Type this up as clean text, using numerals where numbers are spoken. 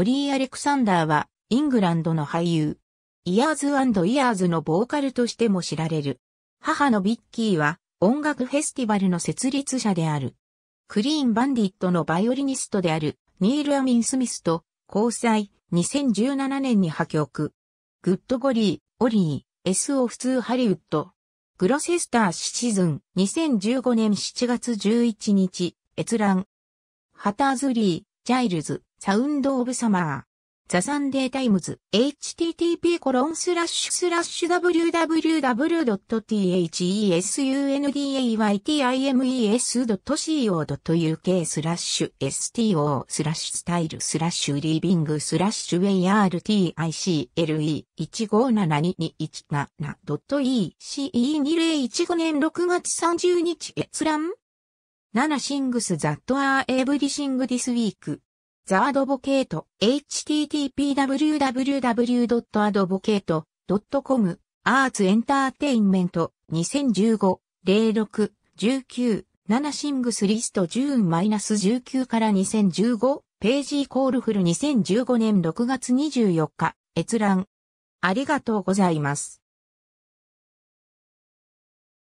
オリー・アレクサンダーは、イングランドの俳優。イヤーズ&イヤーズのボーカルとしても知られる。母のビッキーは、音楽フェスティバルの設立者である。クリーン・バンディットのバイオリニストである、ニール・アミン・スミスと、交際、2017年に破局。グッド・ゴリー、オリー、S.O. 普通ハリウッド。グロセスターシーズン、2015年7月11日、閲覧。ハターズ・リー、ジャイルズ、サウンド・オブ・サマー。ザ・サンデー・タイムズ、http://www.tsundytime/style/living/artistyle/style/living/artise/lib/artise/2017 年6月30日閲覧。7 things that are everything this week.ザ・アドボケート、http://www.advocate.com、アーツエンターテインメント、2015、06、19、7シングスリスト 10-19 から2015、ページイコールフル2015年6月24日、閲覧。ありがとうございます。